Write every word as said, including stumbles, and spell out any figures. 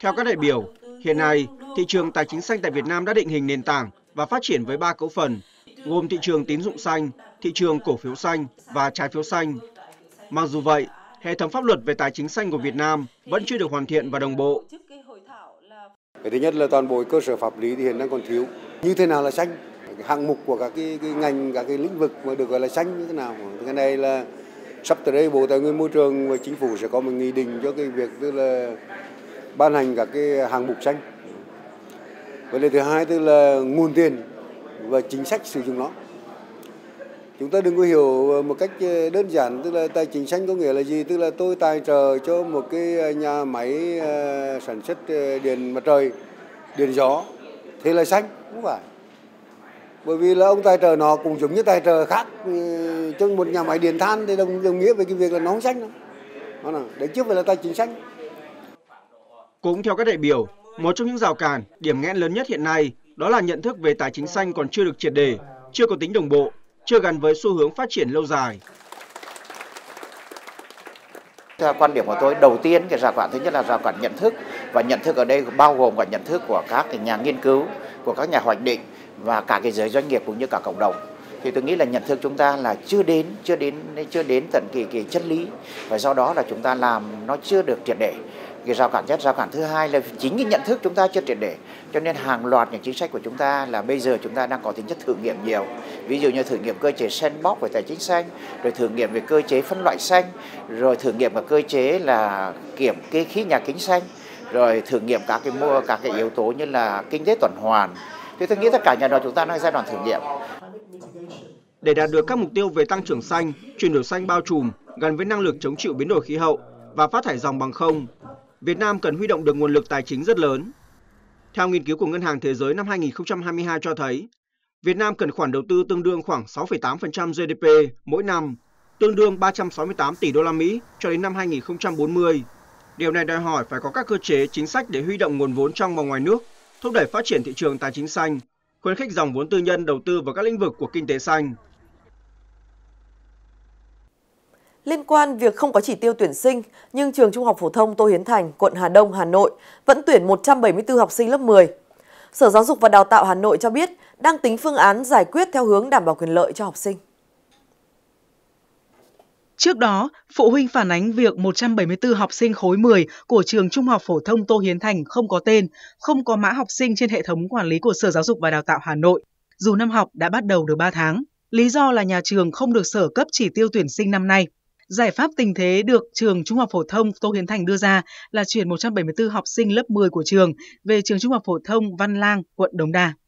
Theo các đại biểu, hiện nay, thị trường tài chính xanh tại Việt Nam đã định hình nền tảng và phát triển với ba cấu phần, gồm thị trường tín dụng xanh, thị trường cổ phiếu xanh và trái phiếu xanh. Mặc dù vậy, hệ thống pháp luật về tài chính xanh của Việt Nam vẫn chưa được hoàn thiện và đồng bộ. Cái thứ nhất là toàn bộ cơ sở pháp lý thì hiện đang còn thiếu. Như thế nào là xanh? Cái hạng mục của các cái, cái ngành, các cái lĩnh vực mà được gọi là xanh như thế nào? Cái này là sắp tới đây Bộ Tài nguyên Môi trường và Chính phủ sẽ có một nghị định cho cái việc tức là ban hành các cái hạng mục xanh. Vấn đề thứ hai tức là nguồn tiền và chính sách sử dụng nó. Chúng ta đừng có hiểu một cách đơn giản, tức là tài chính xanh có nghĩa là gì, tức là tôi tài trợ cho một cái nhà máy sản xuất điện mặt trời, điện gió, thế là xanh, không phải. Bởi vì là ông tài trợ nó cũng giống như tài trợ khác cho một nhà máy điện than thì đồng, đồng nghĩa với cái việc là nó không xanh đâu. Đó là, đấy chứ phải là tài chính xanh. Cũng theo các đại biểu, một trong những rào cản, điểm nghẽn lớn nhất hiện nay đó là nhận thức về tài chính xanh còn chưa được triệt để, chưa có tính đồng bộ, chưa gắn với xu hướng phát triển lâu dài. Theo quan điểm của tôi, đầu tiên cái rào cản thứ nhất là rào cản nhận thức, và nhận thức ở đây bao gồm cả nhận thức của các nhà nghiên cứu, của các nhà hoạch định và cả cái giới doanh nghiệp cũng như cả cộng đồng. Thì tôi nghĩ là nhận thức chúng ta là chưa đến, chưa đến, chưa đến tận kỳ kỳ chân lý, và do đó là chúng ta làm nó chưa được triệt để. Cái rào cản nhất, rào cản thứ hai là chính cái nhận thức chúng ta chưa triệt để, cho nên hàng loạt những chính sách của chúng ta là bây giờ chúng ta đang có tính chất thử nghiệm nhiều, ví dụ như thử nghiệm cơ chế sandbox về tài chính xanh, rồi thử nghiệm về cơ chế phân loại xanh, rồi thử nghiệm về cơ chế là kiểm kê khí nhà kính xanh, rồi thử nghiệm các cái mua các cái yếu tố như là kinh tế tuần hoàn. Thì tôi nghĩ tất cả nhà đó chúng ta đang giai đoạn thử nghiệm. Để đạt được các mục tiêu về tăng trưởng xanh, chuyển đổi xanh bao trùm gắn với năng lực chống chịu biến đổi khí hậu và phát thải ròng bằng không, Việt Nam cần huy động được nguồn lực tài chính rất lớn. Theo nghiên cứu của Ngân hàng Thế giới năm hai nghìn không trăm hai mươi hai cho thấy, Việt Nam cần khoản đầu tư tương đương khoảng sáu phẩy tám phần trăm giê đê pê mỗi năm, tương đương ba trăm sáu mươi tám tỷ đô la Mỹ cho đến năm hai nghìn không trăm bốn mươi. Điều này đòi hỏi phải có các cơ chế, chính sách để huy động nguồn vốn trong và ngoài nước, thúc đẩy phát triển thị trường tài chính xanh, khuyến khích dòng vốn tư nhân đầu tư vào các lĩnh vực của kinh tế xanh. Liên quan việc không có chỉ tiêu tuyển sinh, nhưng trường Trung học phổ thông Tô Hiến Thành, quận Hà Đông, Hà Nội vẫn tuyển một trăm bảy mươi tư học sinh lớp mười. Sở Giáo dục và Đào tạo Hà Nội cho biết đang tính phương án giải quyết theo hướng đảm bảo quyền lợi cho học sinh. Trước đó, phụ huynh phản ánh việc một trăm bảy mươi tư học sinh khối mười của trường Trung học phổ thông Tô Hiến Thành không có tên, không có mã học sinh trên hệ thống quản lý của Sở Giáo dục và Đào tạo Hà Nội, dù năm học đã bắt đầu được ba tháng. Lý do là nhà trường không được Sở cấp chỉ tiêu tuyển sinh năm nay. Giải pháp tình thế được trường Trung học phổ thông Tô Hiến Thành đưa ra là chuyển một trăm bảy mươi tư học sinh lớp mười của trường về trường Trung học phổ thông Văn Lang, quận Đống Đa.